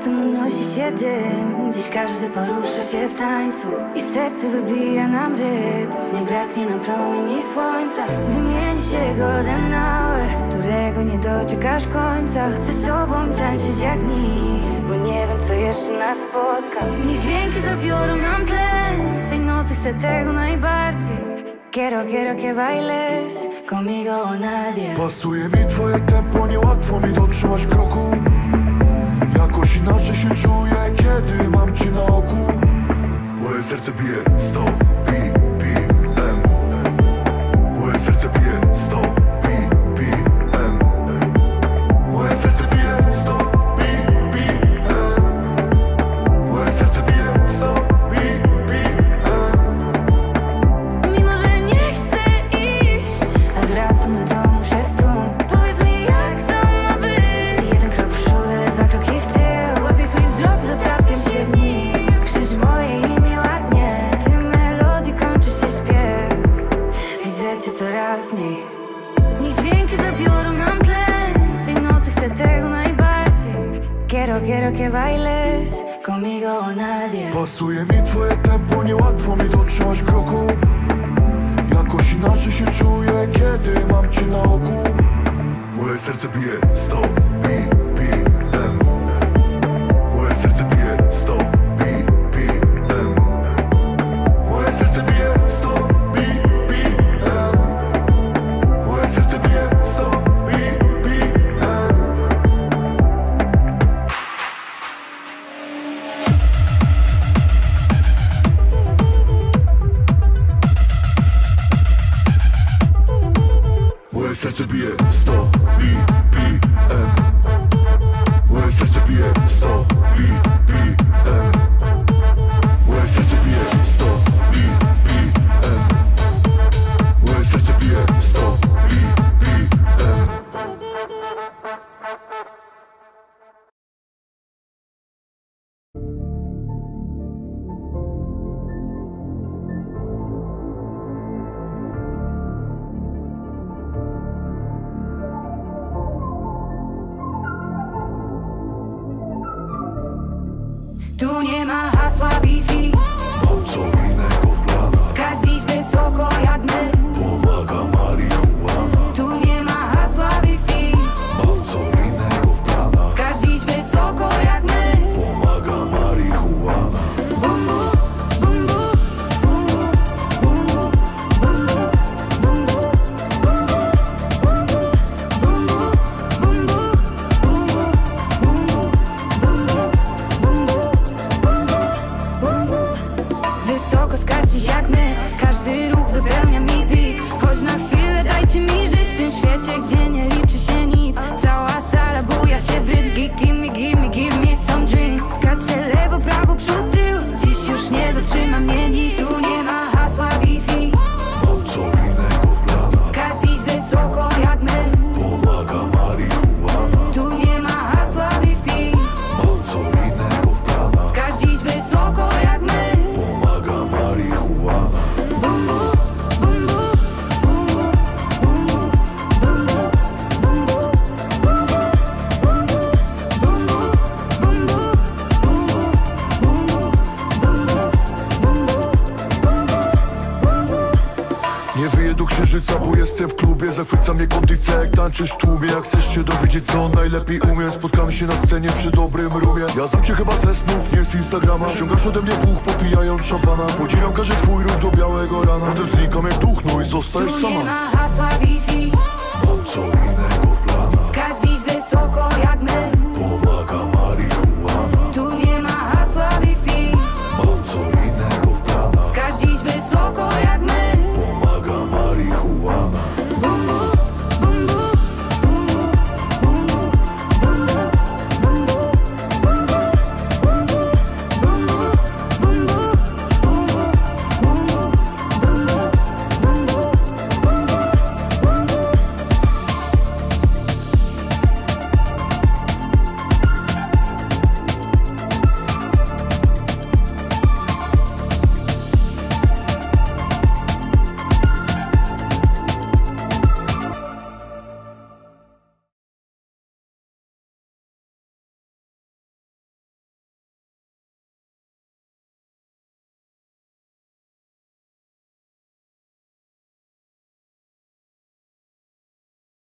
miasto unosi się dym. Dziś każdy porusza się w tańcu i serce wybija nam rytm. Nie braknie nam promieni słońca, wymieni się golden hour, którego nie doczekasz końca. Chcę z sobą tańczyć jak nic, bo nie wiem, co jeszcze nas spotka. Niech dźwięki zabiorą nam tlen, tej nocy chcę tego najbardziej. Quiero que bailes conmigo o nadie. Pasuje mi twoje tempo, niełatwo mi dotrzymać kroku. Jakoś inaczej się czuję, kiedy mam cię na oku. Moje serce bije 100 BPM. Moje serce bije 100 BPM. Moje serce bije 100 BPM. Moje serce bije 100 BPM. Mimo, że nie chcę iść, a wracam do domu przez tłum. Coraz mniej. Niech dźwięki zabiorą nam tlen, tej nocy chcę tego najbardziej. Quiero que bailes conmigo o nadie. Pasuje mi twoje tempo, niełatwo mi dotrzymać kroku. Jakoś inaczej się czuję, kiedy mam cię na oku. Moje serce bije 100 BPM. Moje serce bije 100 BPM. Moje serce bije 100 BPM. Moje serce bije 100 BPM. Moje serce bije 100 BPM. Moje serce bije 100 BPM. Moje serce bije 100 BPM. Tu nie ma hasła Wi-Fi, mam co innego w planach. Wskaźnik wysoko jak my, pomaga marihuana. Tu nie ma hasła Wi-Fi, mam co innego w planach. Wskaźnik wysoko jak my, pomaga marihuana. Bum bum, bum bum, bum bum, bum bum, bum bum, bum bum, bum bum, bum bum, bum bum, bum bum. Wysoko skarcić jak my, każdy ruch wypełnia mi beat. Choć na chwilę dajcie mi żyć w tym świecie, gdzie nie liczy się nic. Cała sala buja się w rytm. Give me some drink. Skaczę lewo, prawo, przód, tył, dziś już nie zatrzyma mnie nic. Tu nie ma hasła Wi-Fi, mam co innego w planach. Skarcić wysoko jak my, pomaga marihuana. Tu nie ma hasła Wi-Fi, mam co innego w planach. Skarcić wysoko jak my, pomaga marihuana. Bum bum, bum bum, bum bum, bum bum, bum bum, bum bum, bum bum, bum bum, bum bum, bum bum, bum bum, bum bum. Nie wyję do księżyca, bo jestem w klubie. Zachwyca mnie kondycja, jak tańczysz w tłumie. Jak chcesz się dowiedzieć, co najlepiej umiem, spotkamy się na scenie przy dobrym rumie. Ja znam cię chyba ze snów, nie z Instagrama. Ściągasz ode mnie puch, popijając szampana. Podziwiam każdy twój ruch do białego rana. Potem znikam jak duch, no i zostajesz sama. Tu nie ma hasła Wi-Fi, mam co innego w planach. Skarż dziś wysoko jak